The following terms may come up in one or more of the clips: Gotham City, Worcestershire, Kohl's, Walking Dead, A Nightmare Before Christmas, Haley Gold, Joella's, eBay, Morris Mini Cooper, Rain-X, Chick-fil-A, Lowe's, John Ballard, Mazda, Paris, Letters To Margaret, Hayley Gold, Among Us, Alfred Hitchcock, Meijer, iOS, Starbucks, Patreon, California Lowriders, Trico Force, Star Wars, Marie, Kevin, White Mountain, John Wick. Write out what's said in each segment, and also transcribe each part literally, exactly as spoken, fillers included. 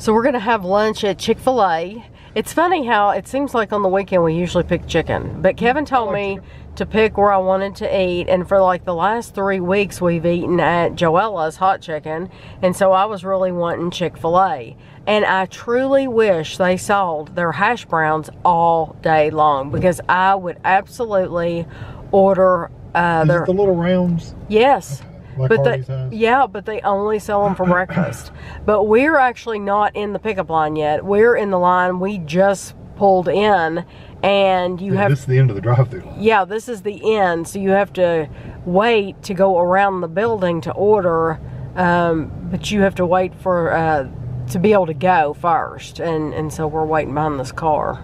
So we're gonna have lunch at Chick-fil-A. It's funny how it seems like on the weekend we usually pick chicken, but Kevin told me to pick where I wanted to eat, and for like the last three weeks we've eaten at Joella's hot chicken, and so I was really wanting Chick-fil-A. And I truly wish they sold their hash browns all day long, because I would absolutely order uh, their- the little rounds? Yes. Like but they, yeah, but they only sell them for breakfast. But we're actually not in the pickup line yet. We're in the line we just pulled in, and you yeah, have. This is the end of the drive-thru line. Yeah, this is the end. So you have to wait to go around the building to order, um, but you have to wait for uh, to be able to go first, and and so we're waiting behind this car.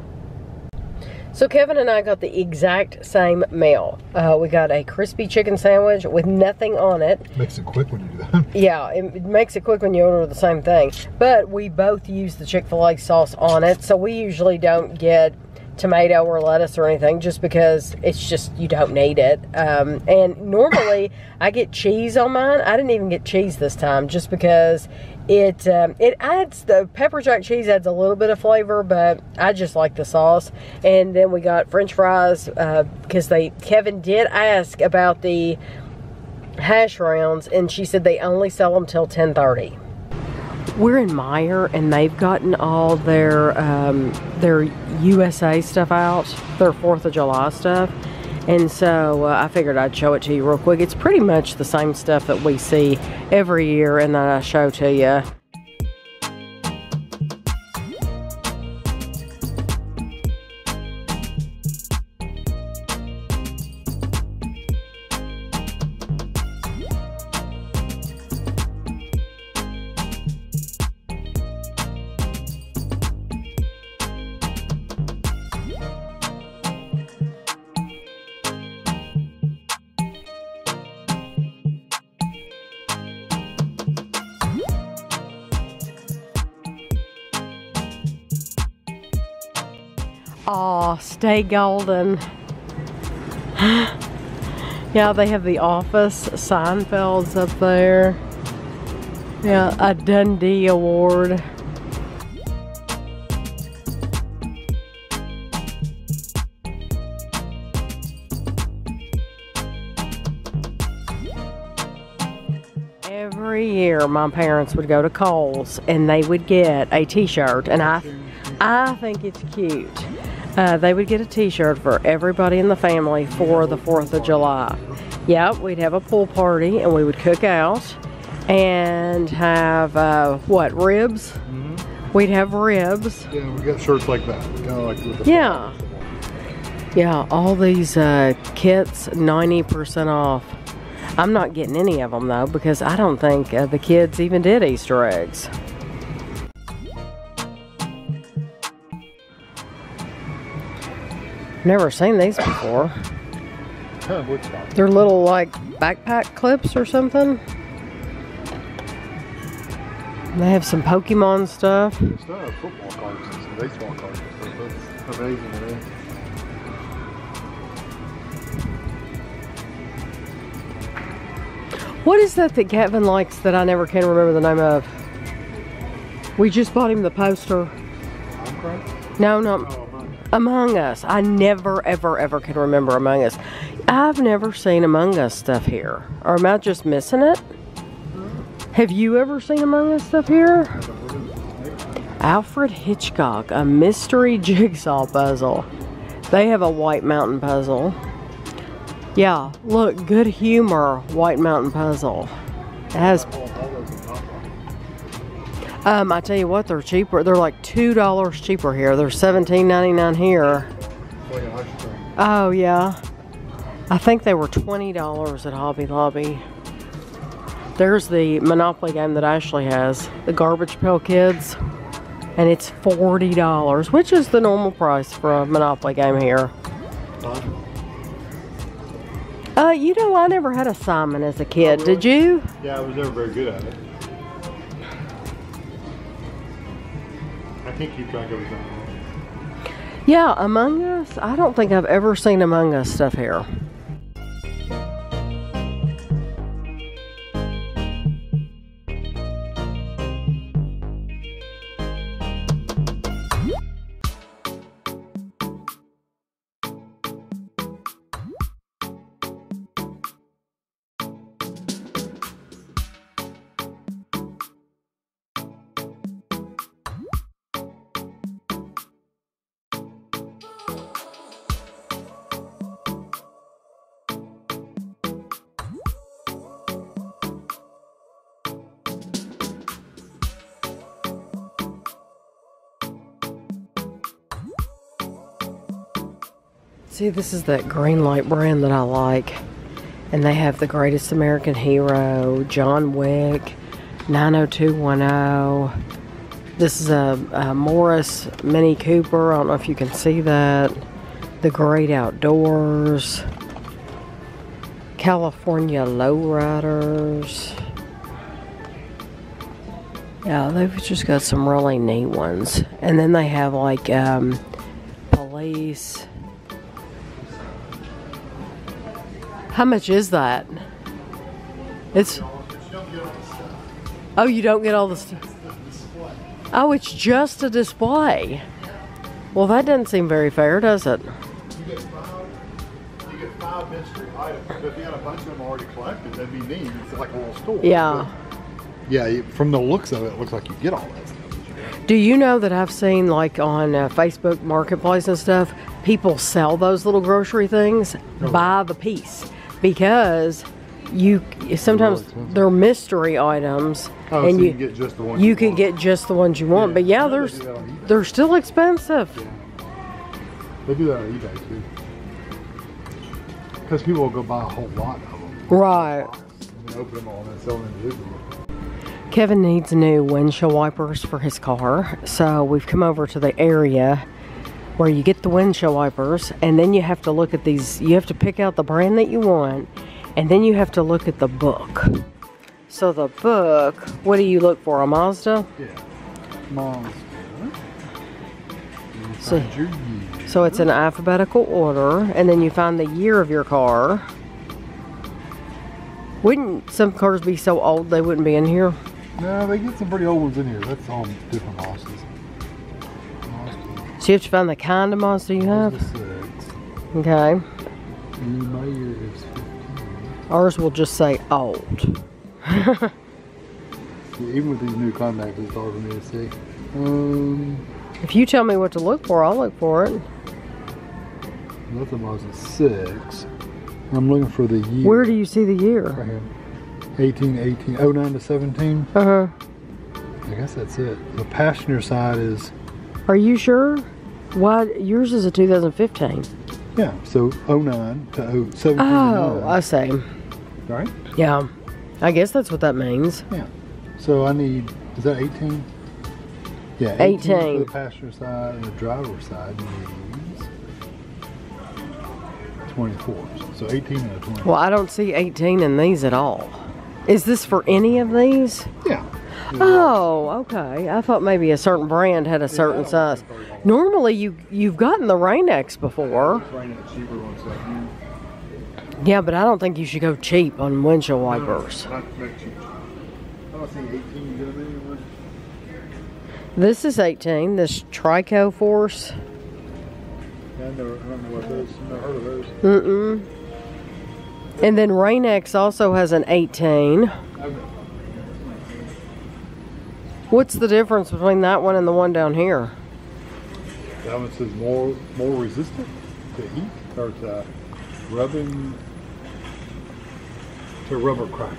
So Kevin and I got the exact same meal. Uh, we got a crispy chicken sandwich with nothing on it. Makes it quick when you do that. Yeah, it, it makes it quick when you order the same thing. But we both use the Chick-fil-A sauce on it, so we usually don't get tomato or lettuce or anything, just because it's just, you don't need it. Um, and normally I get cheese on mine. I didn't even get cheese this time, just because it um, it adds, the pepper jack cheese adds a little bit of flavor, but I just like the sauce. And then we got French fries, because uh, they Kevin did ask about the hash rounds, and she said they only sell them till ten thirty. We're in Meijer, and they've gotten all their um, their U S A stuff out, their fourth of July stuff. And so uh, I figured I'd show it to you real quick. It's pretty much the same stuff that we see every year and that I show to you. Aw, stay golden. Yeah, they have The Office. Seinfeld's up there. Yeah, a Dundee Award. Every year, my parents would go to Kohl's, and they would get a t-shirt, and I, I think it's cute. Uh, they would get a t-shirt for everybody in the family for the fourth of July. Yep, we'd have a pool party, and we would cook out and have, uh, what, ribs? Mm-hmm. We'd have ribs. Yeah, we got shirts like that. Kinda like with the yeah. Fun. Yeah, all these uh, kits, ninety percent off. I'm not getting any of them, though, because I don't think uh, the kids even did Easter eggs. Never seen these before. They're little like backpack clips or something. And they have some Pokemon stuff. Football cards and baseball cards. That's amazing, man. What is that that Kevin likes that I never can remember the name of? We just bought him the poster. No, no. Oh. Among Us. I never, ever, ever can remember Among Us. I've never seen Among Us stuff here. Or am I just missing it? Have you ever seen Among Us stuff here? Alfred Hitchcock, a mystery jigsaw puzzle. They have a White Mountain puzzle. Yeah, look, Good Humor White Mountain puzzle. It has... Um, I tell you what, they're cheaper. They're like two dollars cheaper here. They're seventeen ninety-nine here. Oh, yeah. I think they were twenty dollars at Hobby Lobby. There's the Monopoly game that Ashley has, the Garbage Pail Kids, and it's forty dollars, which is the normal price for a Monopoly game here. Uh, you know, I never had a Simon as a kid. Oh, really? Did you? Yeah, I was never very good at it. I think you track everything. Yeah, Among Us. I don't think I've ever seen Among Us stuff here. See, this is that Green Light brand that I like. And they have The Greatest American Hero, John Wick, nine oh two one oh. This is a, a Morris Mini Cooper. I don't know if you can see that. The Great Outdoors. California Lowriders. Yeah, they've just got some really neat ones. And then they have like um, police. How much is that? It's. Oh, you don't get all the stuff. Oh, it's just a display. Well, that doesn't seem very fair, does it? You get five, you get five mystery items, but if you had a bunch of them already collected, that'd be neat. It's like a little store. Yeah. But yeah, from the looks of it, it looks like you get all that stuff. Do you know that I've seen, like, on uh, Facebook Marketplace and stuff, people sell those little grocery things oh. by the piece because... You sometimes they're mystery items, oh, and so you, you can get just the ones you, you can get just the ones you want. Yeah. But yeah, they're they're still expensive. Yeah. They do that on eBay too, because people will go buy a whole lot of them. Right. And open them all and sell them individually. Kevin needs new windshield wipers for his car, so we've come over to the area where you get the windshield wipers, and then you have to look at these. You have to pick out the brand that you want. And then you have to look at the book. So the book, what do you look for? A Mazda? Yeah. Mazda. So, so it's in alphabetical order. And then you find the year of your car. Wouldn't some cars be so old they wouldn't be in here? No, they get some pretty old ones in here. That's all different Mazdas. Mazda. So you have to find the kind of Mazda you Mazda have? Six. Okay. And my year is ours will just say old. Yeah, even with these new contacts, it's hard for me to see. Um, if you tell me what to look for, I'll look for it. That's a Mazda six. I'm looking for the year. Where do you see the year? Right here. eighteen, eighteen, oh nine to seventeen. Uh-huh. I guess that's it. The passenger side is... Are you sure? Why, yours is a two thousand fifteen. Yeah, so oh nine to seventeen. Oh, I see. Right? Yeah. I guess that's what that means. Yeah. So I need, is that eighteen? Yeah, eighteen. eighteen. For the passenger side and the driver side needs twenty-four. So eighteen and a twenty. Well, I don't see eighteen in these at all. Is this for any of these? Yeah. Oh, okay. I thought maybe a certain brand had a certain yeah, size. Normally, you, you've gotten the Rain-X before. Yeah, but I don't think you should go cheap on windshield wipers. This is eighteen, this Trico Force. I never heard of those. Mm-mm. And then Rain-X also has an eighteen. What's the difference between that one and the one down here? That one says more more resistant to heat or to rubbing to rubber cracks.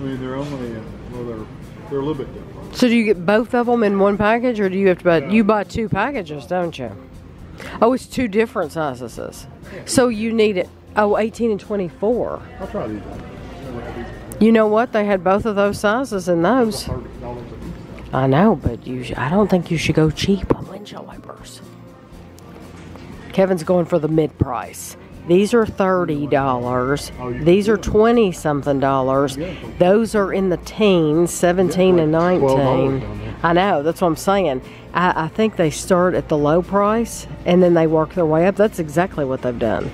I mean, they're only well, they're they're a little bit different. So do you get both of them in one package, or do you have to buy? Yeah. You buy two packages, don't you? Oh, it's two different sizes. Yeah. So you need it. Oh, eighteen and twenty-four. I'll try these. You know what? They had both of those sizes in those. I know, but you sh I don't think you should go cheap on windshield wipers. Kevin's going for the mid-price. These are thirty dollars. These are twenty-something dollars. Those are in the teens, seventeen and nineteen. I know, that's what I'm saying. I, I think they start at the low price, and then they work their way up. That's exactly what they've done.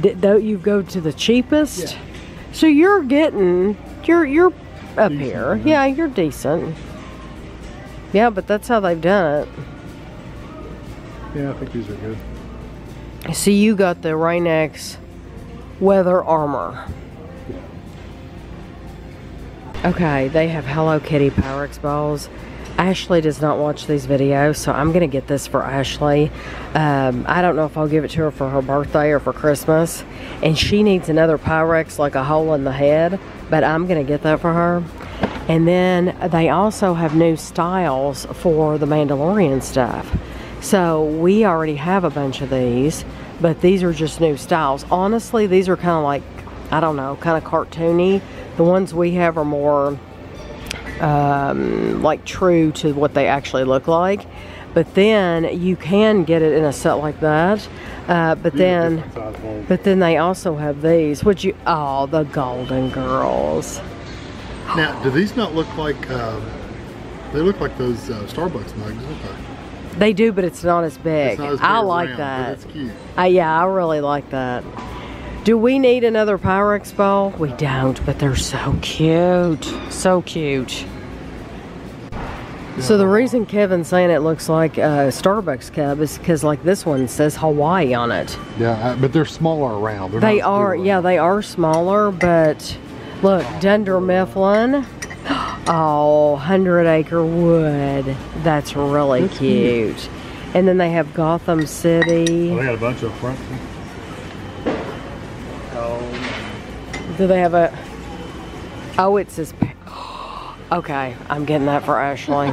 D don't you go to the cheapest... Yeah. So you're getting, you're you're up decent, here. Right? Yeah, you're decent. Yeah, but that's how they've done it. Yeah, I think these are good. So you got the Rain-X Weather Armor. Yeah. Okay, they have Hello Kitty Pyrex balls. Ashley does not watch these videos, so I'm going to get this for Ashley. Um, I don't know if I'll give it to her for her birthday or for Christmas. And she needs another Pyrex, like a hole in the head. But I'm going to get that for her. And then they also have new styles for the Mandalorian stuff. So we already have a bunch of these, but these are just new styles. Honestly, these are kind of like, I don't know, kind of cartoony. The ones we have are more um, like true to what they actually look like. But then you can get it in a set like that. Uh, but then, but then they also have these. Would you? Oh, the Golden Girls. Now, do these not look like? Uh, they look like those uh, Starbucks mugs, don't they? They do, but it's not as big. It's not as big I as like round, that. That's cute. Uh, yeah, I really like that. Do we need another Pyrex ball? We don't, but they're so cute. So cute. So the reason Kevin's saying it looks like a Starbucks cup is because like this one says Hawaii on it. Yeah, but they're smaller around. They're they are, around. yeah, they are smaller, but look, Dunder Mifflin. Oh, Hundred Acre Wood. That's really That's cute. cute. And then they have Gotham City. Well, they got a bunch of front. Oh. Do they have a, oh, it says Okay, I'm getting that for Ashley.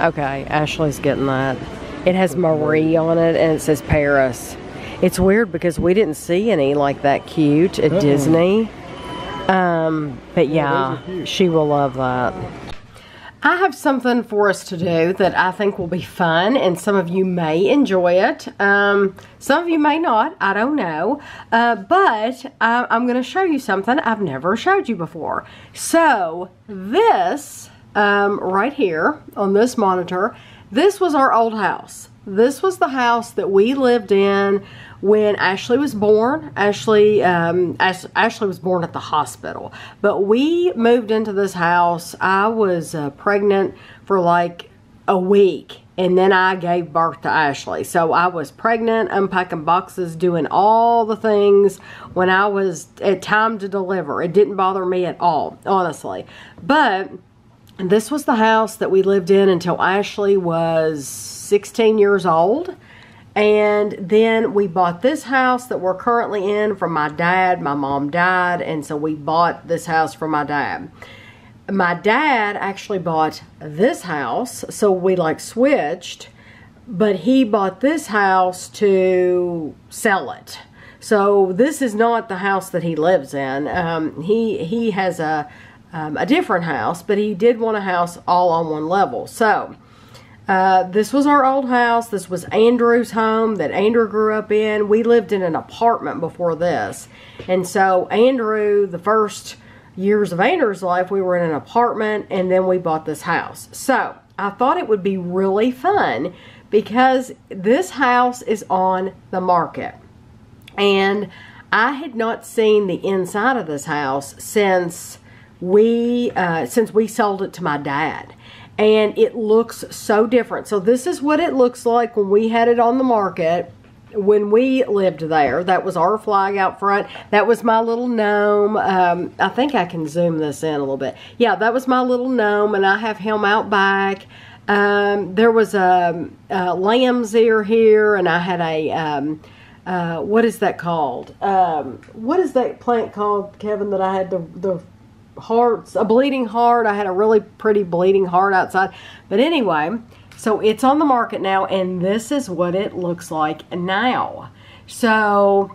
Okay, Ashley's getting that. It has Marie on it and it says Paris. It's weird because we didn't see any like that cute at oh. Disney. Um, but yeah, yeah she will love that. I have something for us to do that I think will be fun, and some of you may enjoy it. Um, some of you may not, I don't know. Uh, but I, I'm going to show you something I've never showed you before. So this, um, right here on this monitor, this was our old house. This was the house that we lived in when Ashley was born. Ashley, um, Ash Ashley was born at the hospital. But we moved into this house. I was uh, pregnant for like a week. And then I gave birth to Ashley. So I was pregnant, unpacking boxes, doing all the things when I was at time to deliver. It didn't bother me at all, honestly. But this was the house that we lived in until Ashley was sixteen years old. And then we bought this house that we're currently in from my dad. My mom died, and so we bought this house from my dad. My dad actually bought this house, so we like switched, but he bought this house to sell it. So this is not the house that he lives in. Um, he, he has a, um, a different house, but he did want a house all on one level. So Uh, this was our old house. This was Andrew's home that Andrew grew up in. We lived in an apartment before this. And so Andrew, the first years of Andrew's life, we were in an apartment, and then we bought this house. So I thought it would be really fun because this house is on the market. And I had not seen the inside of this house since we, uh, since we sold it to my dad. And it looks so different. So this is what it looks like when we had it on the market, when we lived there. That was our flag out front. That was my little gnome. Um, I think I can zoom this in a little bit. Yeah, that was my little gnome, and I have him out back. Um, there was a, a lamb's ear here, and I had a, um, uh, what is that called? Um, what is that plant called, Kevin, that I had the, the hearts, a bleeding heart. I had a really pretty bleeding heart outside. But anyway, so it's on the market now, and this is what it looks like now. So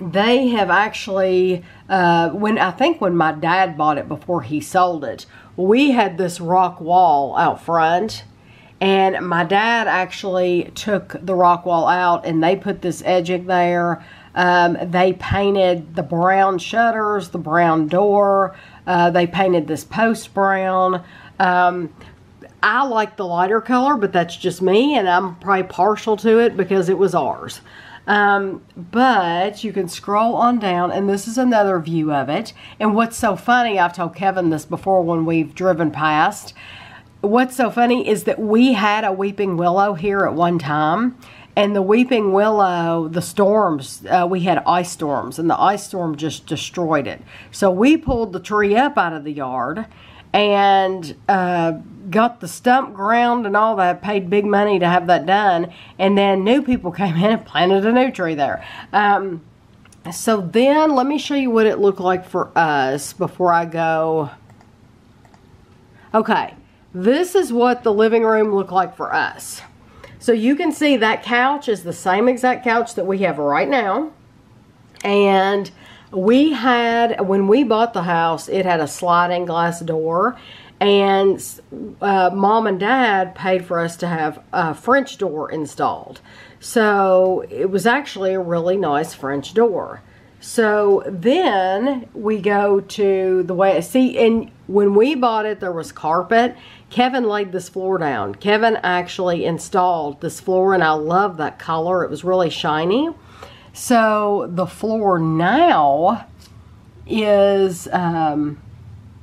they have actually, uh, when I think when my dad bought it before he sold it, we had this rock wall out front, and my dad actually took the rock wall out, and they put this edging there. Um, they painted the brown shutters, the brown door. Uh, they painted this post brown. Um, I like the lighter color, but that's just me, and I'm probably partial to it because it was ours. Um, but you can scroll on down, and this is another view of it. And what's so funny, I've told Kevin this before when we've driven past, what's so funny is that we had a weeping willow here at one time. And the weeping willow, the storms, uh, we had ice storms, and the ice storm just destroyed it. So we pulled the tree up out of the yard and uh, got the stump ground and all that, paid big money to have that done. And then new people came in and planted a new tree there. Um, so then let me show you what it looked like for us before I go. Okay, this is what the living room looked like for us. So you can see that couch is the same exact couch that we have right now. And we had, when we bought the house, it had a sliding glass door. And uh, Mom and Dad paid for us to have a French door installed. So it was actually a really nice French door. So then we go to the way, see, and when we bought it, there was carpet. Kevin laid this floor down. Kevin actually installed this floor, and I love that color. It was really shiny. So the floor now is, um,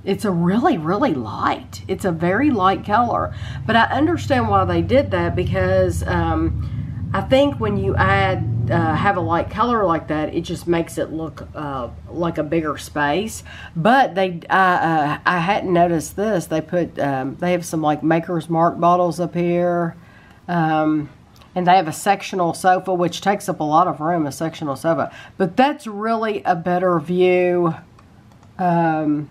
it's a really, really light. It's a very light color. But I understand why they did that, because um, I think when you add, Uh, have a light color like that, it just makes it look uh, like a bigger space. But they uh, uh, I hadn't noticed this. They put um, they have some like Maker's Mark bottles up here, um, and they have a sectional sofa, which takes up a lot of room, a sectional sofa. But that's really a better view um,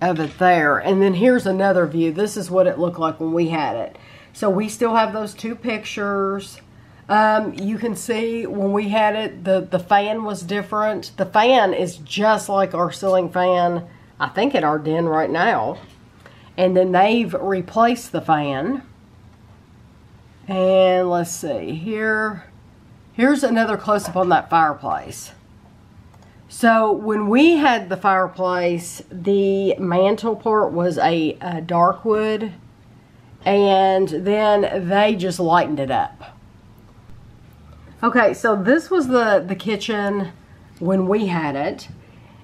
of it there. And then here's another view. This is what it looked like when we had it. So we still have those two pictures. Um, you can see when we had it, the, the fan was different. The fan is just like our ceiling fan, I think, at our den right now. And then they've replaced the fan. And let's see here. Here's another close-up on that fireplace. So when we had the fireplace, the mantle part was a, a dark wood. And then they just lightened it up. Okay, so this was the, the kitchen when we had it.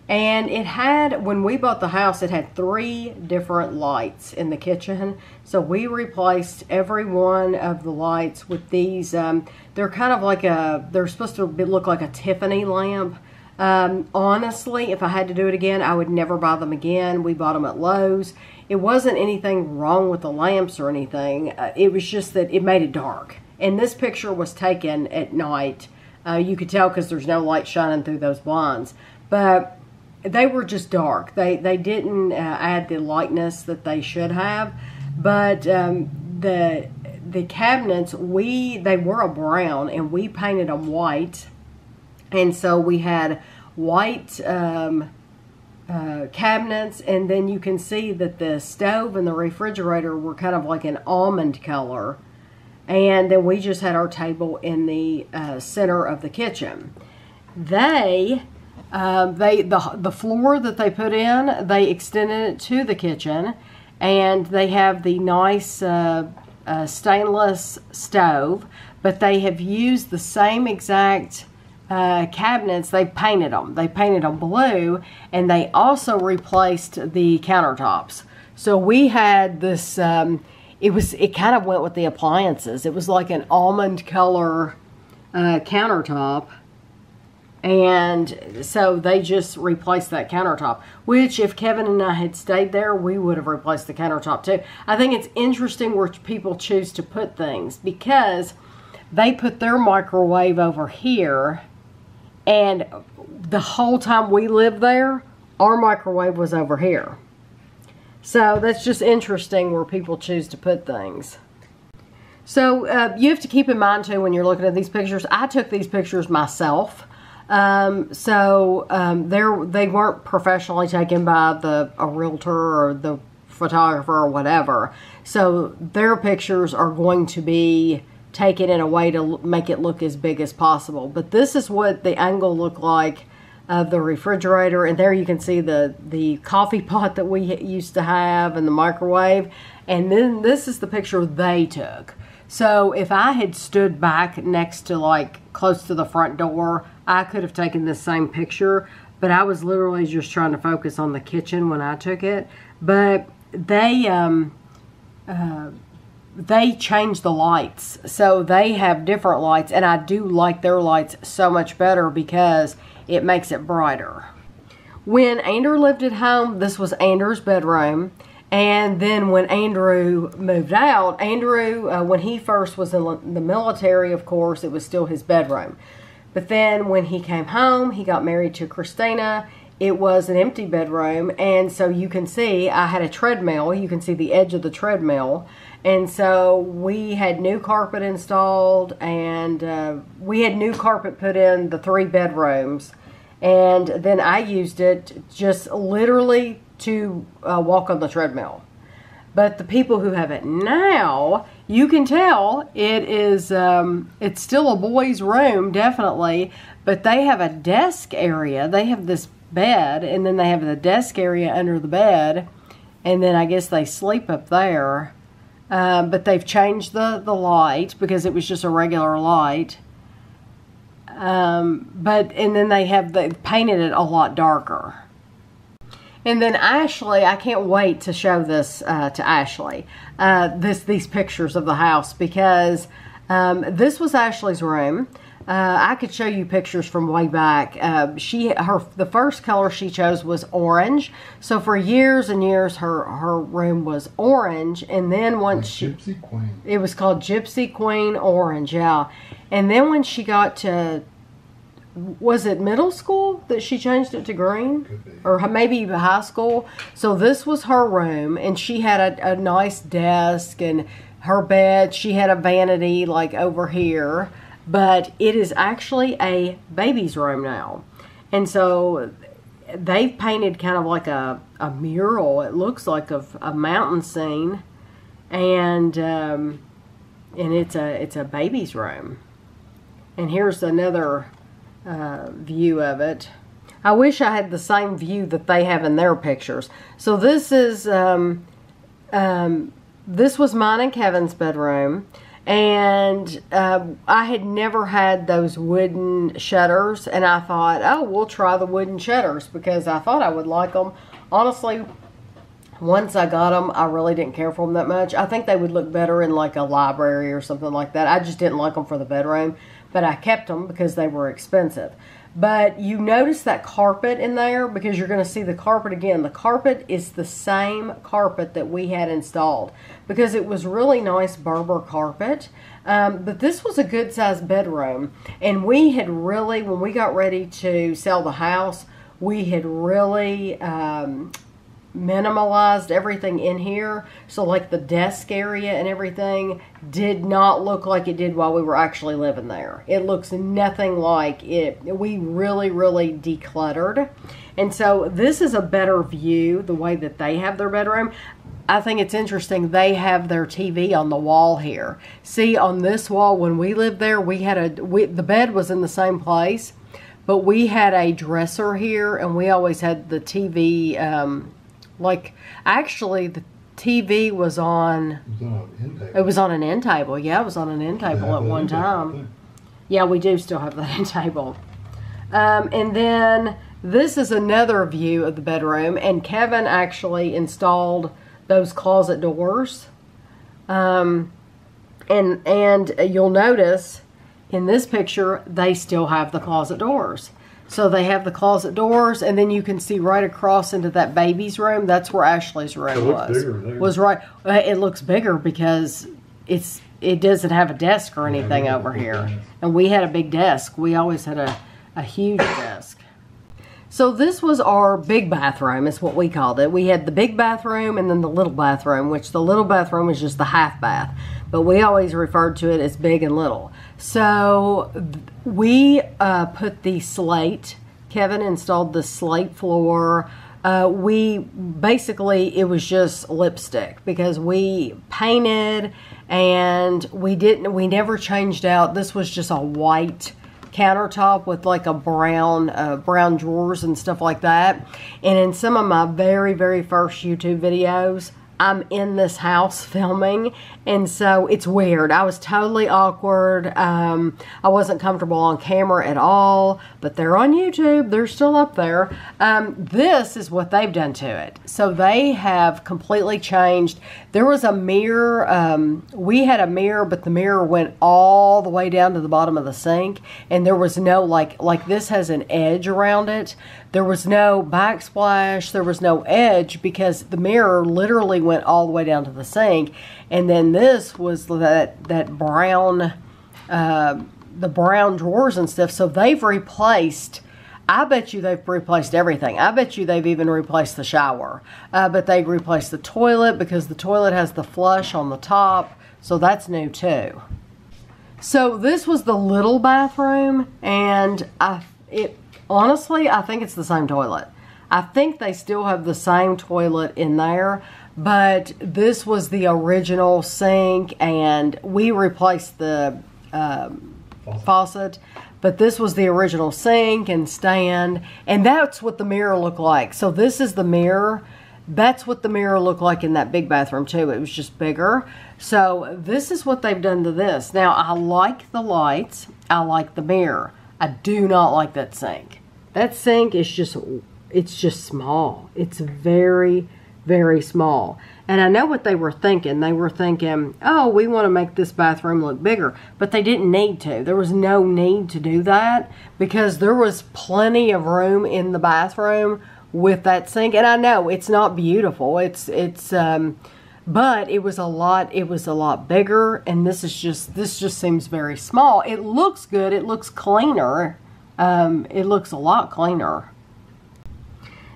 And it had, when we bought the house, it had three different lights in the kitchen. So we replaced every one of the lights with these. Um, they're kind of like a, they're supposed to be, look like a Tiffany lamp. Um, honestly, if I had to do it again, I would never buy them again. We bought them at Lowe's. It wasn't anything wrong with the lamps or anything. Uh, it was just that it made it dark. And this picture was taken at night. Uh, you could tell because there's no light shining through those blinds. But they were just dark. They they didn't uh, add the lightness that they should have. But um, the the cabinets, we they were a brown, and we painted them white. And so we had white um, uh, cabinets. And then you can see that the stove and the refrigerator were kind of like an almond color. And then we just had our table in the uh, center of the kitchen. They, uh, they the, the floor that they put in, they extended it to the kitchen. And they have the nice uh, uh, stainless stove. But they have used the same exact uh, cabinets. They painted them. They painted them blue. And they also replaced the countertops. So we had this... Um, It was, it kind of went with the appliances. It was like an almond color uh, countertop. And so they just replaced that countertop. Which, if Kevin and I had stayed there, we would have replaced the countertop too. I think it's interesting where people choose to put things. Because they put their microwave over here. And the whole time we lived there, our microwave was over here. So that's just interesting where people choose to put things. So uh, you have to keep in mind too when you're looking at these pictures. I took these pictures myself. Um, so um, they're, they weren't professionally taken by the a realtor or the photographer or whatever. So their pictures are going to be taken in a way to make it look as big as possible. But this is what the angle looked like of the refrigerator, and there you can see the the coffee pot that we used to have and the microwave. And then this is the picture they took. So if I had stood back next to, like, close to the front door, I could have taken this same picture, but I was literally just trying to focus on the kitchen when I took it. But they um uh they changed the lights, so they have different lights, and I do like their lights so much better because it makes it brighter. When Andrew lived at home, this was Andrew's bedroom. And then when Andrew moved out, Andrew, uh, when he first was in the military, of course, it was still his bedroom. But then when he came home, he got married to Christina. it was an empty bedroom, and so you can see I had a treadmill. You can see the edge of the treadmill. And so we had new carpet installed, and uh, we had new carpet put in the three bedrooms. And then I used it just literally to uh, walk on the treadmill. But the people who have it now, you can tell it is, um, it's still a boy's room, definitely. But they have a desk area. They have this bed, and then they have the desk area under the bed. And then I guess they sleep up there. Um, but they've changed the, the light because it was just a regular light. Um, but, and then they have they painted it a lot darker. And then Ashley, I can't wait to show this uh, to Ashley, uh, this these pictures of the house, because um, this was Ashley's room. Uh, I could show you pictures from way back. Uh, she her the first color she chose was orange. So for years and years, her her room was orange, and then once she, Gypsy Queen. It was called Gypsy Queen Orange, yeah. And then when she got to, was it middle school that she changed it to green? Or maybe even high school. So this was her room, and she had a, a nice desk and her bed. She had a vanity like over here, but it is actually a baby's room now. And so they've painted kind of like a, a mural, it looks like, of a mountain scene. And um, and it's a, it's a baby's room. And here's another Uh, view of it. I wish I had the same view that they have in their pictures. So this is um, um, this was mine and Kevin's bedroom, and uh, I had never had those wooden shutters, and I thought, oh, we'll try the wooden shutters because I thought I would like them. Honestly, once I got them, I really didn't care for them that much. I think they would look better in like a library or something like that. I just didn't like them for the bedroom. But I kept them because they were expensive. But you notice that carpet in there, because you're going to see the carpet again. The carpet is the same carpet that we had installed, because it was really nice Berber carpet. Um, but this was a good sized bedroom, and we had really, when we got ready to sell the house, we had really um, minimalized everything in here. So like the desk area and everything did not look like it did while we were actually living there. It looks nothing like it. We really, really decluttered. And so this is a better view, the way that they have their bedroom. I think it's interesting, they have their T V on the wall here. See, on this wall, when we lived there, we had a we, the bed was in the same place, but we had a dresser here, and we always had the T V. um Like, actually, the T V was on, it was on an end table. It was on an end table. Yeah, it was on an end table at one time. Yeah, we do still have that end table. Um, and then this is another view of the bedroom. And Kevin actually installed those closet doors. Um, and, and you'll notice in this picture, they still have the closet doors. So they have the closet doors, and then you can see right across into that baby's room. That's where Ashley's room it was. Was right. It looks bigger because it's it doesn't have a desk or anything yeah, over here. Desk. And we had a big desk. We always had a, a huge desk. So this was our big bathroom, is what we called it. We had the big bathroom and then the little bathroom, which the little bathroom was just the half bath. But we always referred to it as big and little. So we uh, put the slate. Kevin installed the slate floor. Uh, we basically, it was just lipstick because we painted, and we didn't, we never changed out. This was just a white countertop with like a brown uh, brown drawers and stuff like that. And in some of my very very first YouTube videos, I'm in this house filming, and so it's weird. I was totally awkward. um, I wasn't comfortable on camera at all, but they're on YouTube, they're still up there. Um, this is what they've done to it. So they have completely changed. There was a mirror. Um, we had a mirror, but the mirror went all the way down to the bottom of the sink, and there was no, like, like this has an edge around it. There was no backsplash, there was no edge, because the mirror literally went all the way down to the sink. And then this was that, that brown, uh, the brown drawers and stuff. So they've replaced I bet you they've replaced everything. I bet you they've even replaced the shower. Uh, but they replaced the toilet because the toilet has the flush on the top. So that's new too. So this was the little bathroom, and I, it, honestly, I think it's the same toilet. I think they still have the same toilet in there, but this was the original sink, and we replaced the um, faucet. faucet. But this was the original sink and stand, and that's what the mirror looked like. So this is the mirror. That's what the mirror looked like in that big bathroom too. It was just bigger. So this is what they've done to this. Now, I like the lights. I like the mirror. I do not like that sink. That sink is just, it's just small. It's very, very small. And I know what they were thinking. They were thinking, oh, we want to make this bathroom look bigger. But they didn't need to. There was no need to do that because there was plenty of room in the bathroom with that sink. And I know it's not beautiful. It's, it's, um, but it was a lot, it was a lot bigger. And this is just, this just seems very small. It looks good. It looks cleaner. Um, it looks a lot cleaner.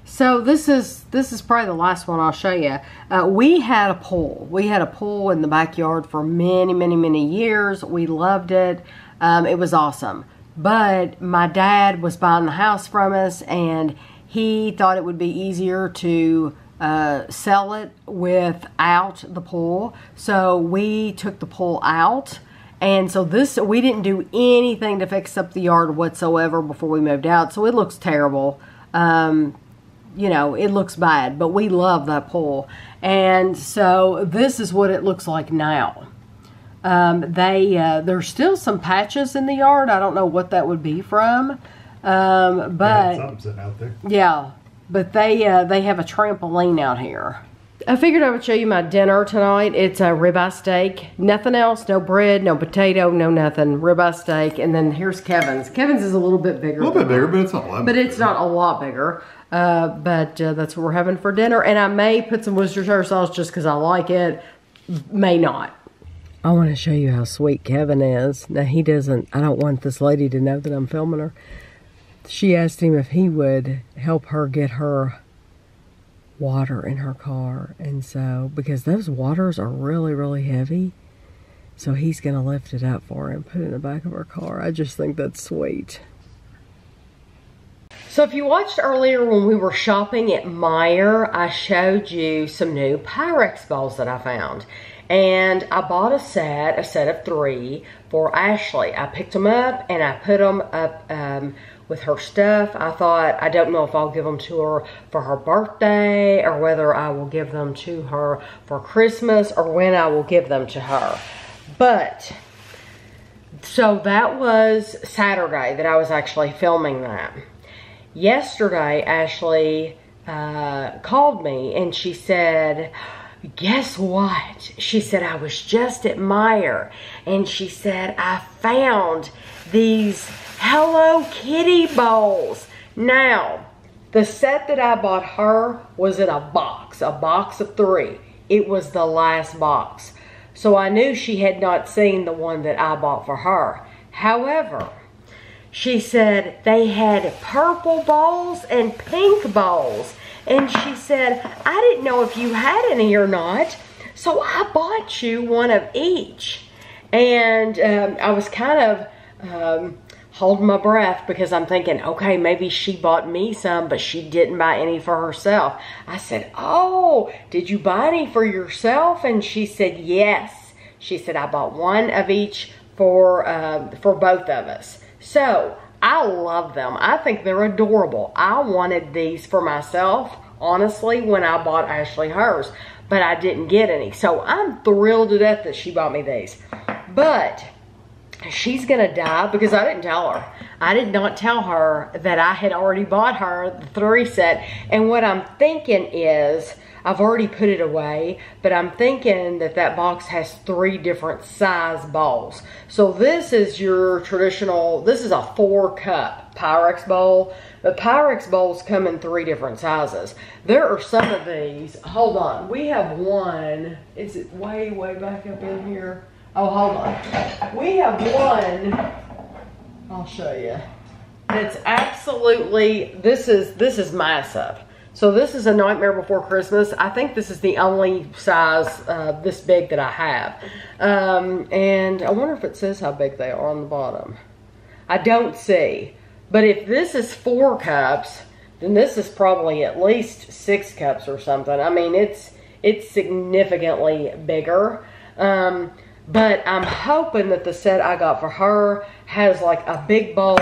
So this is this is probably the last one I'll show you. Uh, we had a pool. We had a pool in the backyard for many, many, many years. We loved it. Um, it was awesome. But my dad was buying the house from us, and he thought it would be easier to uh, sell it without the pool. So we took the pool out. And so this, we didn't do anything to fix up the yard whatsoever before we moved out. So it looks terrible. Um, You know, it looks bad, but we love that pool. And so this is what it looks like now. Um, they uh, there's still some patches in the yard. I don't know what that would be from, um, but yeah, something's sitting out there. Yeah, but they uh, they have a trampoline out here. I figured I would show you my dinner tonight. It's a ribeye steak. Nothing else. No bread, no potato, no nothing. Ribeye steak. And then here's Kevin's. Kevin's is a little bit bigger. A little bit bigger, but it's not a lot bigger. But it's not a lot bigger. Uh, but uh, that's what we're having for dinner. And I may put some Worcestershire sauce just because I like it. May not. I want to show you how sweet Kevin is. Now, he doesn't, I don't want this lady to know that I'm filming her. She asked him if he would help her get her water in her car, and so because those waters are really really heavy, so he's gonna lift it up for her and put it in the back of her car. I just think that's sweet. So if you watched earlier when we were shopping at Meijer, I showed you some new Pyrex bowls that I found, and I bought a set a set of three for Ashley. I picked them up and I put them up um with her stuff. I thought, I don't know if I'll give them to her for her birthday or whether I will give them to her for Christmas or when I will give them to her. But, so that was Saturday that I was actually filming that. Yesterday, Ashley uh, called me and she said, guess what? She said, I was just at Meijer, and she said, I found these Hello Kitty bowls. Now, the set that I bought her was in a box, a box of three. It was the last box. So I knew she had not seen the one that I bought for her. However, she said they had purple bowls and pink bowls. And she said, I didn't know if you had any or not, so I bought you one of each. And um, I was kind of... Um, holding my breath because I'm thinking, okay, maybe she bought me some, but she didn't buy any for herself. I said, oh, did you buy any for yourself? And she said, yes. She said, I bought one of each for, uh, for both of us. So I love them. I think they're adorable. I wanted these for myself, honestly, when I bought Ashley hers, but I didn't get any. So I'm thrilled to death that she bought me these. But... she's gonna die because I didn't tell her. I did not tell her that I had already bought her the three set. And what I'm thinking is, I've already put it away, but I'm thinking that that box has three different size bowls. So this is your traditional, this is a four cup Pyrex bowl. The Pyrex bowls come in three different sizes. There are some of these, hold on, we have one, is it way, way back up in here? Oh, hold on. We have one. I'll show you. that's absolutely, this is, this is massive. So this is a Nightmare Before Christmas. I think this is the only size uh, this big that I have. Um, and I wonder if it says how big they are on the bottom. I don't see. But if this is four cups, then this is probably at least six cups or something. I mean, it's it's significantly bigger. Um, but I'm hoping that the set I got for her has like a big bowl,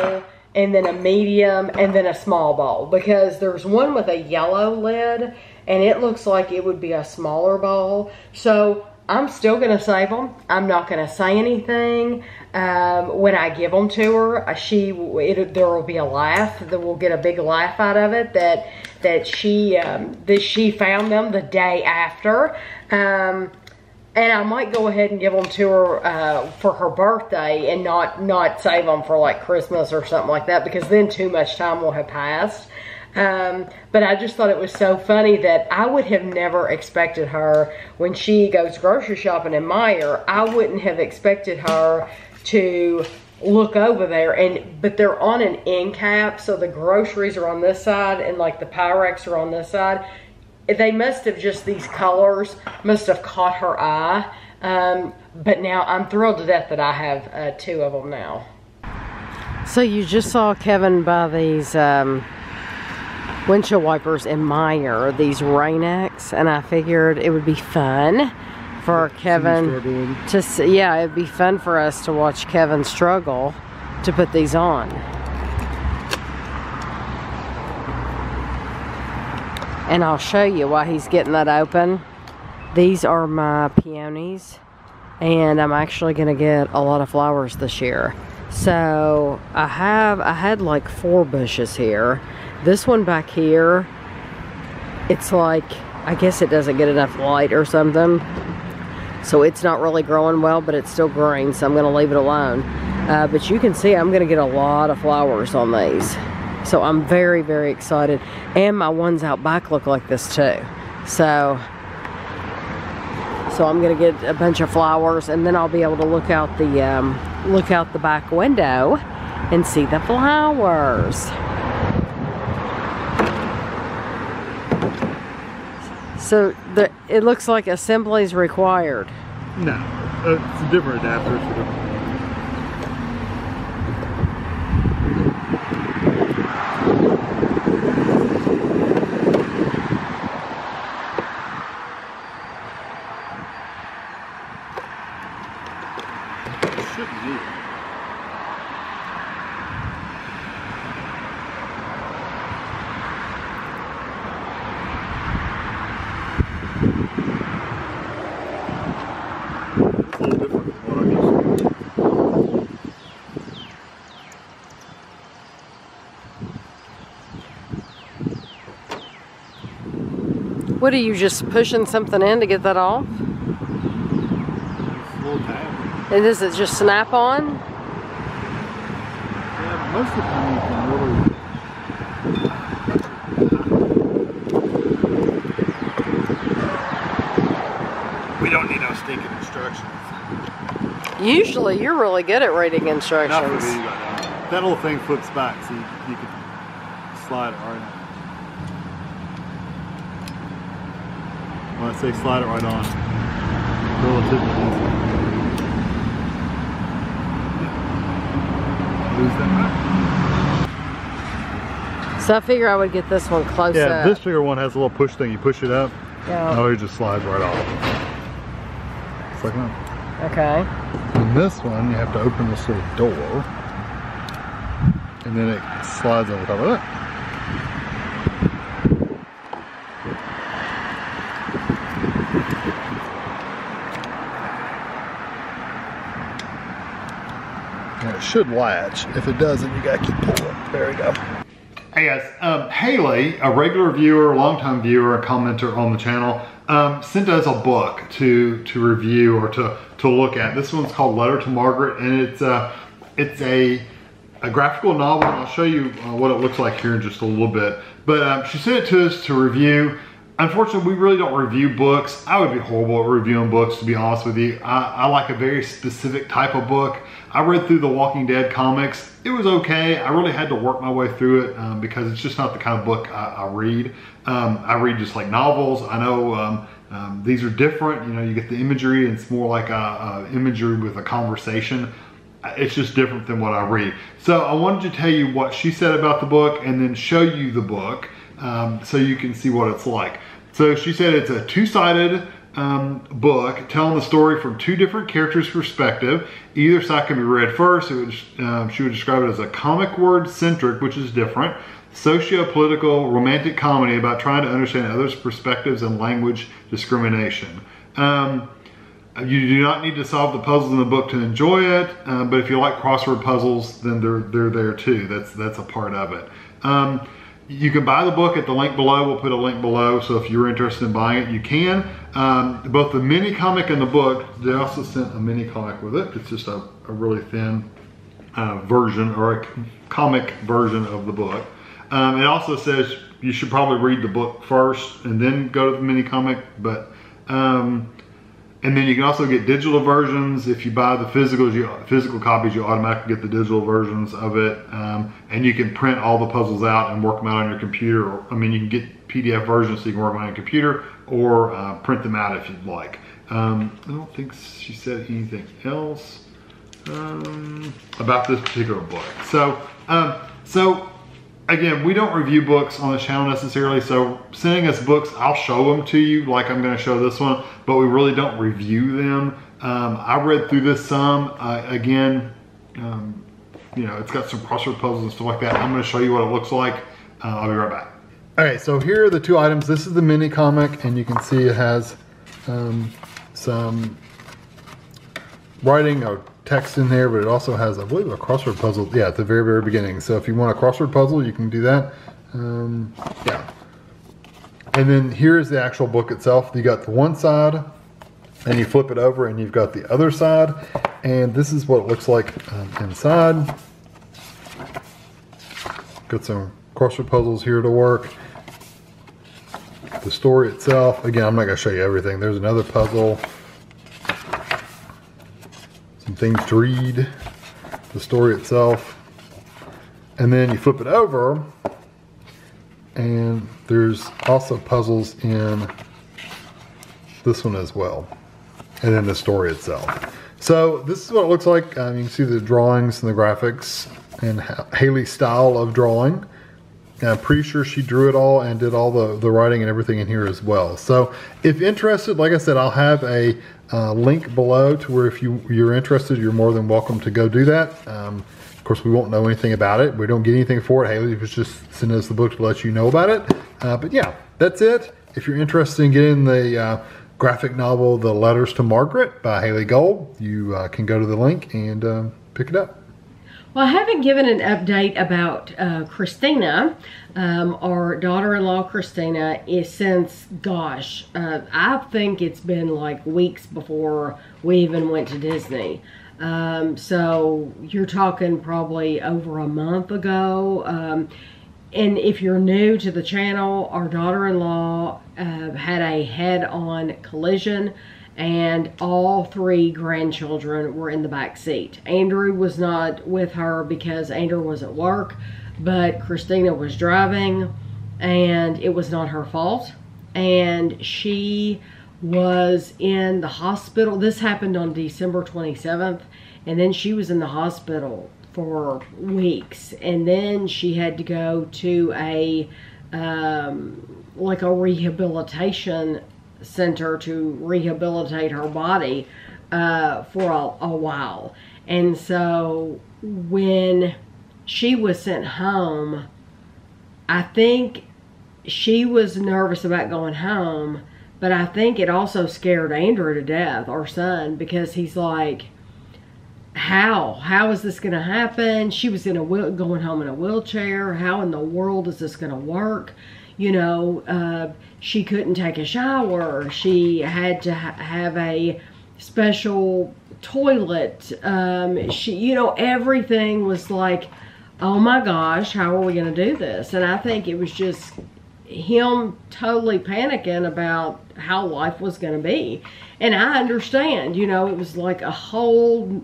and then a medium, and then a small bowl. Because there's one with a yellow lid, and it looks like it would be a smaller bowl. So, I'm still going to save them. I'm not going to say anything. Um, when I give them to her, she, it, there will be a laugh. We'll get a big laugh out of it that that she, um, that she found them the day after. Um... And I might go ahead and give them to her uh, for her birthday and not, not save them for like Christmas or something like that, because then too much time will have passed. Um, but I just thought it was so funny that I would have never expected her, when she goes grocery shopping in Meijer, I wouldn't have expected her to look over there, and but they're on an end cap, so the groceries are on this side and like the Pyrex are on this side. They must have just, these colors must have caught her eye. Um, but now I'm thrilled to death that I have uh, two of them now. So you just saw Kevin buy these um, windshield wipers in Meijer, these Rain-X, and I figured it would be fun for Kevin to see, yeah, it'd be fun for us to watch Kevin struggle to put these on. And I'll show you why he's getting that open. These are my peonies, and I'm actually gonna get a lot of flowers this year. So I have, I had like four bushes here. This one back here, it's like, I guess it doesn't get enough light or something. So it's not really growing well, but it's still green, so I'm gonna leave it alone. Uh, but you can see I'm gonna get a lot of flowers on these. So I'm very, very excited. And my ones out back look like this too. So, so I'm gonna get a bunch of flowers, and then I'll be able to look out the, um, look out the back window and see the flowers. So the, it looks like assembly is required. No, it's a different adapter for the. What are you, just pushing something in to get that off? It's a little tab. And does it just snap on? Yeah, most of the time you can really... We don't need no stinking instructions. Usually you're really good at reading instructions. Not for me, but that little thing flips back, so you, you can slide it right in. When I say slide it right on, relatively easy. Lose that back. So I figure I would get this one close yeah, up. Yeah, this bigger one has a little push thing. You push it up, yeah. Oh, it just slides right off. It's like that. Okay. And this one, you have to open this little door, and then it slides on top of it. Should latch. If it doesn't, you gotta keep pulling. There we go. Hey guys, um, Haley, a regular viewer, longtime viewer, a commenter on the channel, um, sent us a book to to review or to to look at. This one's called Letter to Margaret, and it's uh, it's a a graphical novel. And I'll show you uh, what it looks like here in just a little bit. But um, she sent it to us to review. Unfortunately, we really don't review books. I would be horrible at reviewing books, to be honest with you. I, I like a very specific type of book. I read through the Walking Dead comics. It was okay. I really had to work my way through it um, because it's just not the kind of book I, I read. Um, I read just like novels. I know um, um, these are different. You know, you get the imagery, and it's more like a, a imagery with a conversation. It's just different than what I read. So I wanted to tell you what she said about the book and then show you the book um, so you can see what it's like. So she said it's a two-sided um, book telling the story from two different characters' perspective. Either side can be read first. It would, um, she would describe it as a comic word-centric, which is different, socio-political romantic comedy about trying to understand others' perspectives and language discrimination. Um, You do not need to solve the puzzles in the book to enjoy it, uh, but if you like crossword puzzles, then they're they're there too. That's that's a part of it. Um, you can buy the book at the link below. We'll put a link below, so if you're interested in buying it, you can. Um, both the mini comic and the book. They also sent a mini comic with it. It's just a, a really thin uh, version or a comic version of the book. Um, it also says you should probably read the book first and then go to the mini comic, but. Um, And then you can also get digital versions. If you buy the physicals, you, physical copies, you automatically get the digital versions of it. Um, and you can print all the puzzles out and work them out on your computer. I mean, you can get P D F versions so you can work them out on your computer or uh, print them out if you'd like. Um, I don't think she said anything else um, about this particular book. So, um, so again, we don't review books on the channel necessarily. So sending us books, I'll show them to you like I'm going to show this one. But we really don't review them. Um, I read through this some. Uh, again, um, you know, it's got some crossword puzzles and stuff like that. I'm going to show you what it looks like. Uh, I'll be right back. All right, so here are the two items. This is the mini comic, and you can see it has um, some writing or text in there, but it also has, I believe, a crossword puzzle. Yeah, at the very, very beginning. So if you want a crossword puzzle, you can do that. Um, yeah. And then here's the actual book itself. You got the one side, and you flip it over, and you've got the other side. And this is what it looks like um, inside. Got some crossword puzzles here to work. The story itself. Again, I'm not going to show you everything. There's another puzzle. Some things to read. The story itself. And then you flip it over. And there's also puzzles in this one as well. And then the story itself. So this is what it looks like. Um, you can see the drawings and the graphics and Haley's style of drawing. And I'm pretty sure she drew it all and did all the, the writing and everything in here as well. So if interested, like I said, I'll have a uh, link below to where if you, you're interested, you're more than welcome to go do that. Um, Of course, we won't know anything about it. We don't get anything for it. Haley was just sending us the book to let you know about it. Uh, but yeah, that's it. If you're interested in getting the uh, graphic novel, The Letters to Margaret by Haley Gold, you uh, can go to the link and uh, pick it up. Well, I haven't given an update about uh, Christina. Um, our daughter-in-law, Christina, is since, gosh, uh, I think it's been like weeks before we even went to Disney. Um, so you're talking probably over a month ago. Um, and if you're new to the channel, our daughter-in-law uh, had a head-on collision and all three grandchildren were in the back seat. Andrew was not with her because Andrew was at work, but Christina was driving and it was not her fault. And she was in the hospital. This happened on December twenty-seventh, and then she was in the hospital for weeks, and then she had to go to a um, like a rehabilitation center to rehabilitate her body uh, for a, a while. And so when she was sent home, I think she was nervous about going home. But I think it also scared Andrew to death, our son, because he's like, how? How is this going to happen? She was in a wheel going home in a wheelchair. How in the world is this going to work? You know, uh, she couldn't take a shower. She had to ha have a special toilet. Um, she, you know, everything was like, oh my gosh, how are we going to do this? And I think it was just him totally panicking about how life was going to be. And I understand, you know, it was like a whole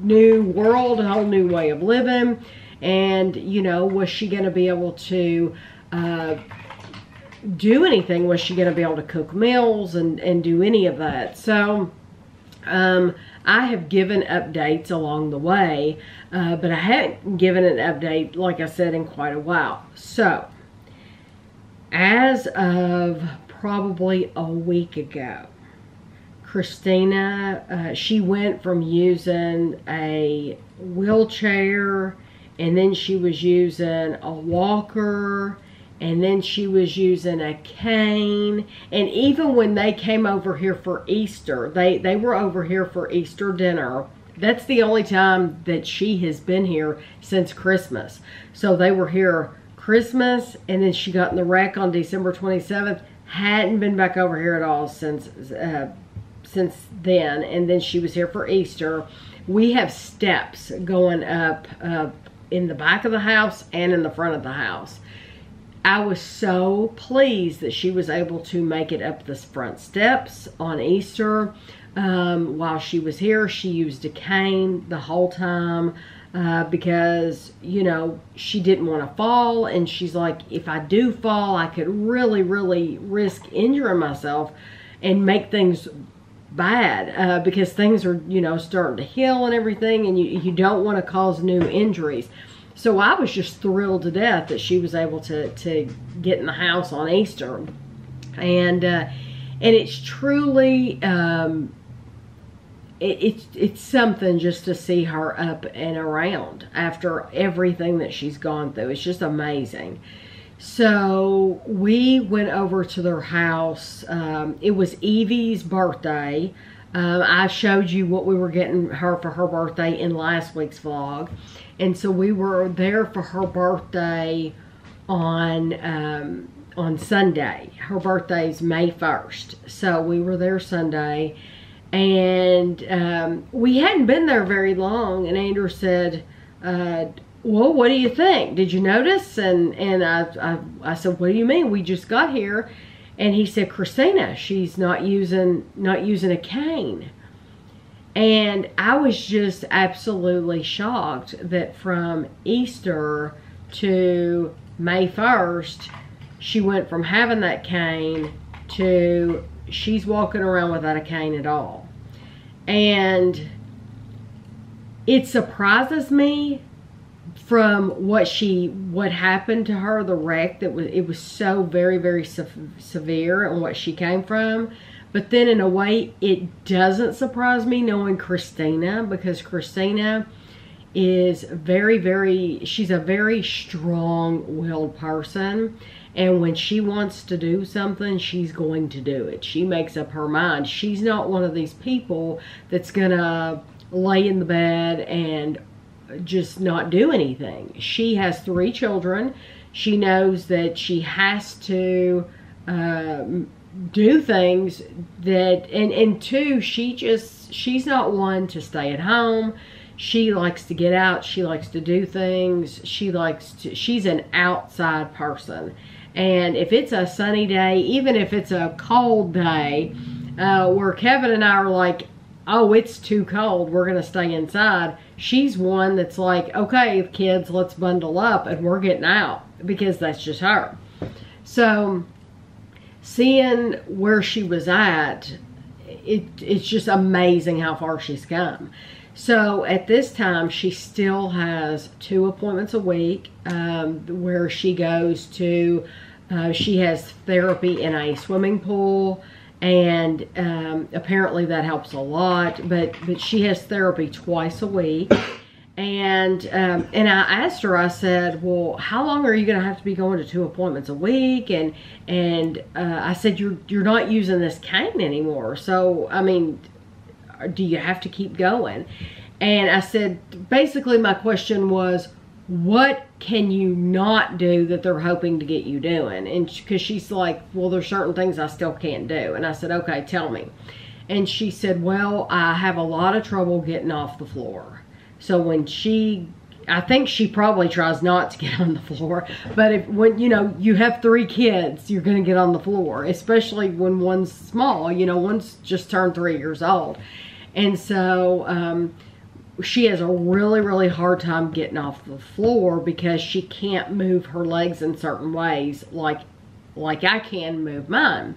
new world, a whole new way of living. And, you know, was she going to be able to uh, do anything? Was she going to be able to cook meals and, and do any of that? So, um, I have given updates along the way, uh, but I haven't given an update, like I said, in quite a while. So, as of probably a week ago, Christina, uh, she went from using a wheelchair, and then she was using a walker, and then she was using a cane. And even when they came over here for Easter, they, they were over here for Easter dinner. That's the only time that she has been here since Christmas. So they were here Christmas, and then she got in the wreck on December twenty-seventh. Hadn't been back over here at all since, uh, since then. And then she was here for Easter. We have steps going up uh, in the back of the house and in the front of the house. I was so pleased that she was able to make it up the front steps on Easter. Um, while she was here, she used a cane the whole time uh, because, you know, she didn't want to fall. And she's like, if I do fall, I could really, really risk injuring myself and make things bad uh, because things are, you know, starting to heal and everything. And you, you don't want to cause new injuries. So I was just thrilled to death that she was able to, to get in the house on Easter. And uh, and it's truly, um, it, it's, it's something just to see her up and around after everything that she's gone through. It's just amazing. So we went over to their house. Um, it was Evie's birthday. Um, I showed you what we were getting her for her birthday in last week's vlog. And so we were there for her birthday on um, on Sunday. Her birthday's May first. So we were there Sunday. And um, we hadn't been there very long. And Andrew said, uh, well, what do you think? Did you notice? And, and I, I, I said, what do you mean? We just got here. And he said, Christina, she's not using, not using a cane. And I was just absolutely shocked that from Easter to May first, she went from having that cane to she's walking around without a cane at all. And it surprises me from what she, what happened to her, the wreck that was, it was so very, very se severe and what she came from. But then in a way, it doesn't surprise me knowing Christina, because Christina is very, very, she's a very strong-willed person. And when she wants to do something, she's going to do it. She makes up her mind. She's not one of these people that's going to lay in the bed and just not do anything. She has three children. She knows that she has to uh, do things that, and, and two, she just, she's not one to stay at home. She likes to get out. She likes to do things. She likes to, she's an outside person. And if it's a sunny day, even if it's a cold day, uh, where Kevin and I are like, oh, it's too cold, we're going to stay inside. She's one that's like, okay, kids, let's bundle up and we're getting out, because that's just her. So seeing where she was at, it, it's just amazing how far she's come. So at this time, she still has two appointments a week um, where she goes to, uh, she has therapy in a swimming pool. And um, apparently that helps a lot, but but she has therapy twice a week. And um, and I asked her, I said, well, how long are you going to have to be going to two appointments a week? And and uh, I said, you're you're not using this cane anymore, so I mean, do you have to keep going? And I said, basically my question was, what can you not do that they're hoping to get you doing? And because she's like, well, there's certain things I still can't do. And I said, okay, tell me. And she said, well, I have a lot of trouble getting off the floor. So when she I think she probably tries not to get on the floor, but if, when, you know, you have three kids, you're going to get on the floor, especially when one's small, you know, one's just turned three years old. And so, um, she has a really, really hard time getting off the floor because she can't move her legs in certain ways like, like I can move mine.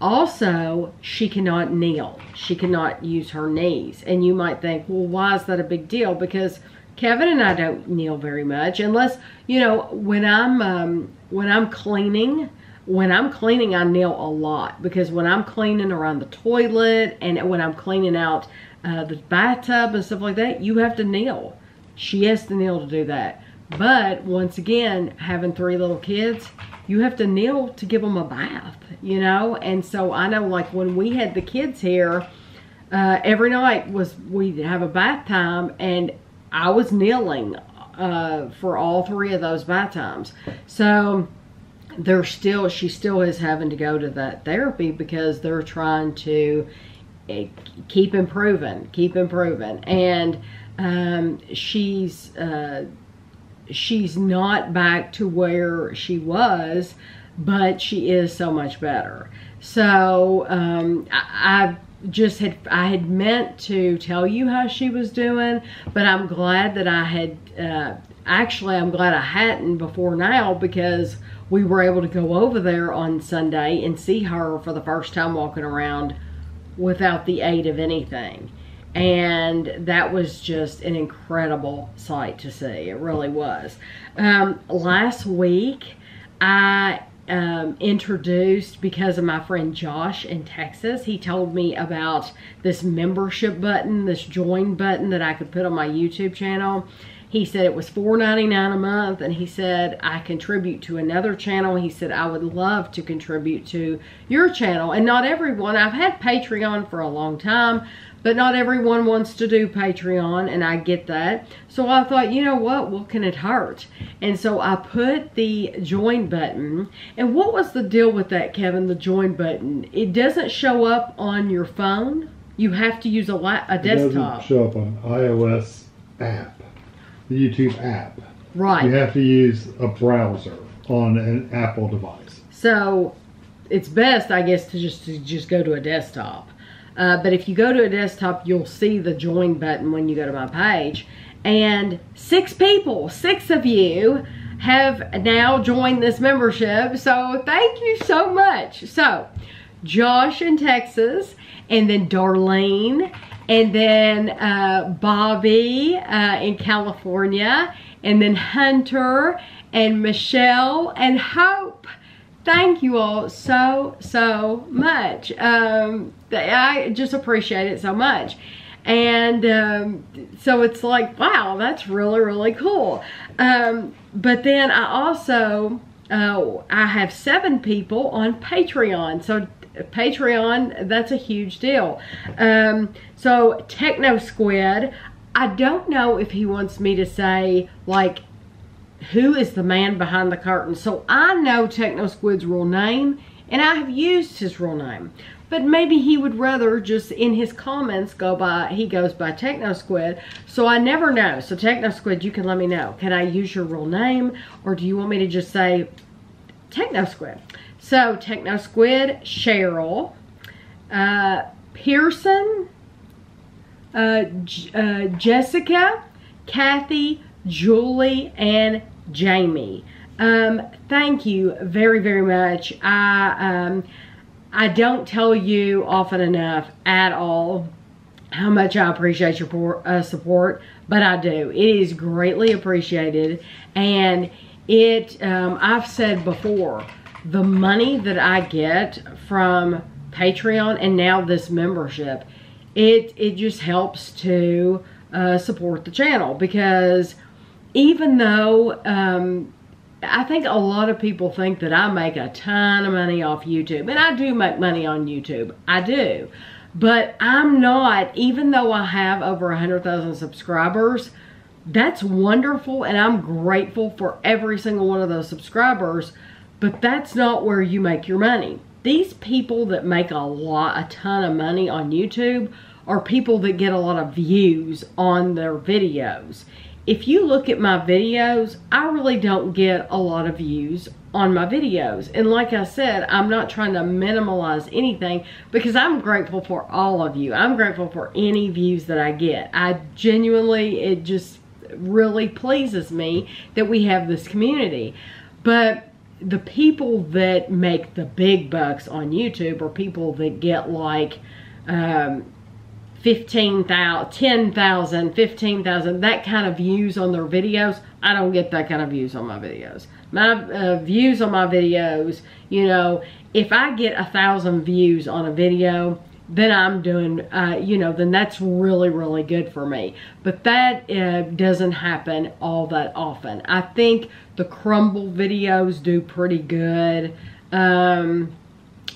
Also, she cannot kneel. She cannot use her knees. And you might think, well, why is that a big deal? Because Kevin and I don't kneel very much, unless, you know, when I'm um, when I'm cleaning, when I'm cleaning, I kneel a lot, because when I'm cleaning around the toilet and when I'm cleaning out uh, the bathtub and stuff like that, you have to kneel. She has to kneel to do that. But once again, having three little kids, you have to kneel to give them a bath, you know? And so I know, like, when we had the kids here, uh, every night was, we'd have a bath time, and I was kneeling uh, for all three of those bath times. So they're still, she still is having to go to that therapy because they're trying to uh, keep improving, keep improving. And um, she's, uh, she's not back to where she was, but she is so much better. So um, I, I just had, I had meant to tell you how she was doing, but I'm glad that I had, uh, actually I'm glad I hadn't before now, because we were able to go over there on Sunday and see her for the first time walking around without the aid of anything. And that was just an incredible sight to see. It really was. Um, last week, I um, introduced, because of my friend Josh in Texas, he told me about this membership button, this join button that I could put on my YouTube channel. He said it was four ninety-nine a month, and he said, I contribute to another channel. He said, I would love to contribute to your channel. And not everyone, I've had Patreon for a long time, but not everyone wants to do Patreon, and I get that. So I thought, you know what, what can it hurt? And so I put the join button. And what was the deal with that, Kevin, the join button? It doesn't show up on your phone. You have to use a, a desktop. It doesn't show up on iOS app, the YouTube app. Right. You have to use a browser on an Apple device. So it's best, I guess, to just, to just go to a desktop. Uh, but if you go to a desktop, you'll see the join button when you go to my page. And six people, six of you have now joined this membership. So thank you so much. So Josh in Texas, and then Darlene, and then uh, Bobby uh, in California, and then Hunter and Michelle and Hope. Thank you all so, so much. Um, I just appreciate it so much. And um, so it's like, wow, that's really, really cool. Um, but then I also, uh, I have seven people on Patreon. So Patreon, that's a huge deal. Um, so Techno Squid, I don't know if he wants me to say, like, who is the man behind the curtain. So I know Techno Squid's real name, and I have used his real name, but maybe he would rather just in his comments go by, he goes by Techno Squid. So I never know. So Techno Squid, you can let me know, can I use your real name, or do you want me to just say Techno Squid? So Techno Squid, Cheryl, uh, Pearson, uh, uh, Jessica, Kathy, Julie, and Jamie. Um, thank you very, very much. I, um, I don't tell you often enough at all how much I appreciate your por uh, support, but I do. It is greatly appreciated. And it, um, I've said before, the money that I get from Patreon and now this membership, it, it just helps to uh, support the channel, because even though, um, I think a lot of people think that I make a ton of money off YouTube, and I do make money on YouTube, I do, but I'm not, even though I have over one hundred thousand subscribers, that's wonderful, and I'm grateful for every single one of those subscribers, but that's not where you make your money. These people that make a lot, a ton of money on YouTube are people that get a lot of views on their videos. if you look at my videos, I really don't get a lot of views on my videos. And like I said, I'm not trying to minimalize anything because I'm grateful for all of you. I'm grateful for any views that I get. I genuinely, it just really pleases me that we have this community. But the people that make the big bucks on YouTube are people that get like, um, fifteen thousand, ten thousand, fifteen thousand, that kind of views on their videos. I don't get that kind of views on my videos. My uh, views on my videos, you know, if I get a thousand views on a video, then I'm doing, uh, you know, then that's really, really good for me. But that uh, doesn't happen all that often. I think the crumble videos do pretty good. Um,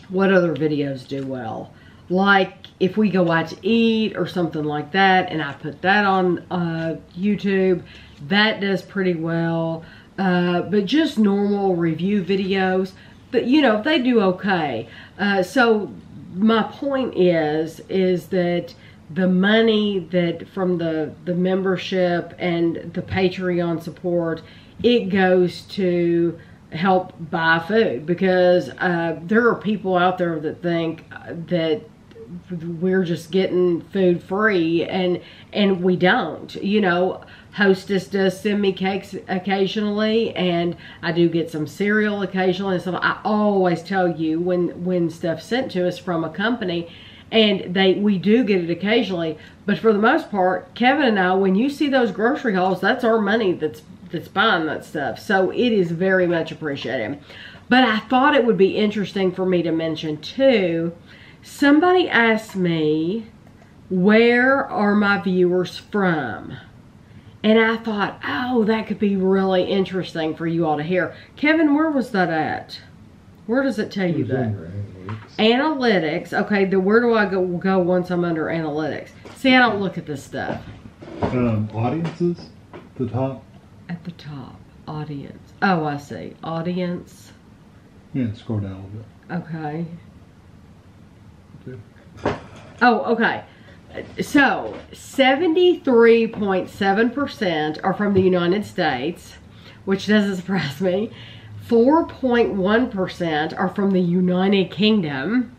what other videos do well? Like if we go out to eat or something like that and I put that on uh, YouTube, that does pretty well. Uh, but just normal review videos, but you know, they do okay. Uh, so my point is, is that the money that from the, the membership and the Patreon support, it goes to help buy food because uh, there are people out there that think that we're just getting food free, and and we don't. You know, Hostess does send me cakes occasionally, and I do get some cereal occasionally. So I always tell you when when stuff's sent to us from a company, and they we do get it occasionally. But for the most part, Kevin and I, when you see those grocery hauls, that's our money that's that's buying that stuff. So it is very much appreciated. But I thought it would be interesting for me to mention too. Somebody asked me, where are my viewers from? And I thought, oh, that could be really interesting for you all to hear. Kevin, where was that at? Where does it tell you that? Analytics. Analytics. Okay, the, where do I go, go once I'm under analytics? See, I don't look at this stuff. Um, audiences, the top. At the top, audience. Oh, I see. Audience. Yeah, scroll down a little bit. Okay. Oh, okay. So, seventy-three point seven percent are from the United States, which doesn't surprise me. four point one percent are from the United Kingdom,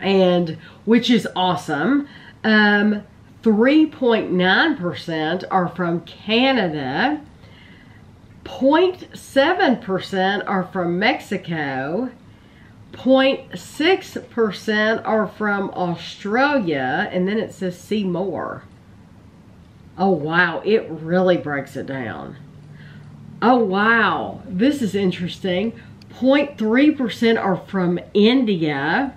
and which is awesome. Um, three point nine percent are from Canada. zero point seven percent are from Mexico. zero point six percent are from Australia, and then it says see more. Oh wow, it really breaks it down. Oh wow, this is interesting. zero point three percent are from India.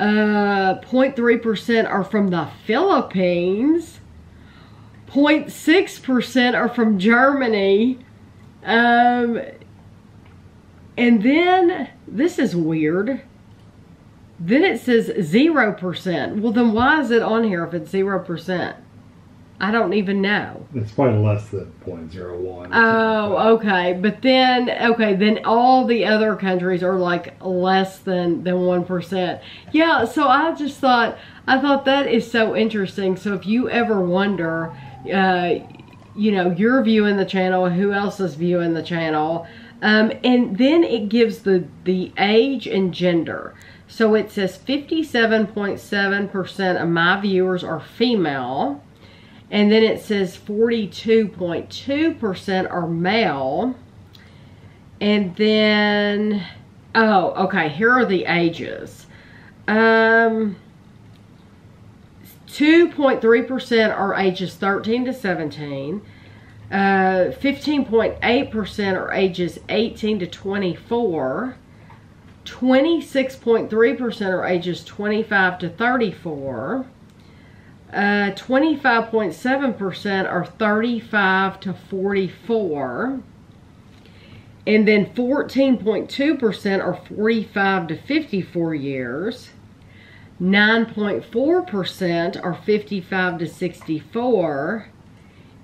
Uh, zero point three percent are from the Philippines. zero point six percent are from Germany. Um... And then, this is weird, then it says zero percent. Well, then why is it on here if it's zero percent? I don't even know. It's probably less than zero point zero one. Oh, okay. But then, okay, then all the other countries are like less than, than one percent. Yeah, so I just thought, I thought that is so interesting. So if you ever wonder, uh, you know, you're viewing the channel, who else is viewing the channel, Um, and then it gives the, the age and gender. So it says fifty-seven point seven percent of my viewers are female. And then it says forty-two point two percent are male. And then, oh, okay, here are the ages. Um, two point three percent are ages thirteen to seventeen. Uh, fifteen point eight percent are ages eighteen to twenty-four. twenty-six point three percent are ages twenty-five to thirty-four. twenty-five point seven percent uh, are thirty-five to forty-four. And then fourteen point two percent are forty-five to fifty-four years. nine point four percent are fifty-five to sixty-four.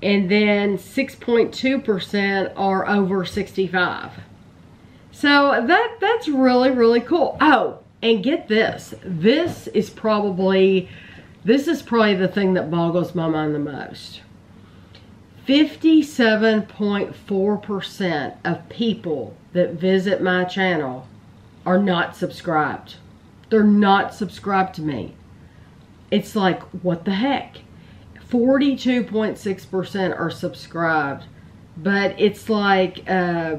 And then six point two percent are over sixty-five. So that that's really, really cool. Oh, and get this. This is probably, this is probably the thing that boggles my mind the most. fifty-seven point four percent of people that visit my channel are not subscribed. They're not subscribed to me. It's like, what the heck? forty-two point six percent are subscribed, but it's like, uh,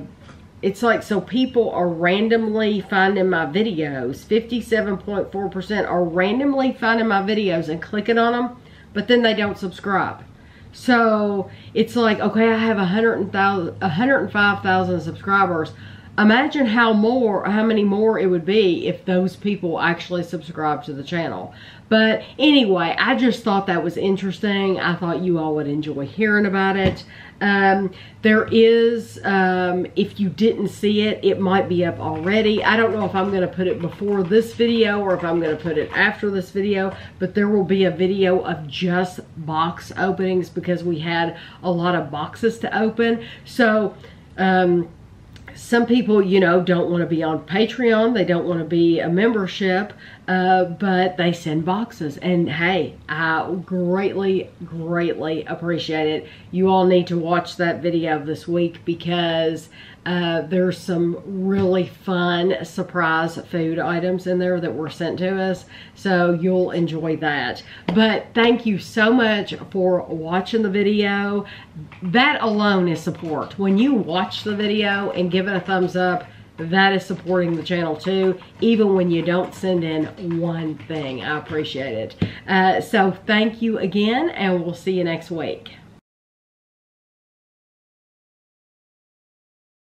it's like, so people are randomly finding my videos. fifty-seven point four percent are randomly finding my videos and clicking on them, but then they don't subscribe. So it's like, okay, I have one hundred five thousand subscribers. Imagine how more, how many more it would be if those people actually subscribed to the channel. But anyway, I just thought that was interesting. I thought you all would enjoy hearing about it. Um, there is, um, if you didn't see it, it might be up already. I don't know if I'm going to put it before this video or if I'm going to put it after this video, but there will be a video of just box openings because we had a lot of boxes to open. So, um, some people, you know, don't want to be on Patreon. They don't want to be a membership, uh, but they send boxes. And hey, I greatly, greatly appreciate it. You all need to watch that video this week because uh, there's some really fun surprise food items in there that were sent to us. So you'll enjoy that. But thank you so much for watching the video. That alone is support. When you watch the video and give a thumbs up, that is supporting the channel too, even when you don't send in one thing. I appreciate it. Uh, so thank you again, and we'll see you next week.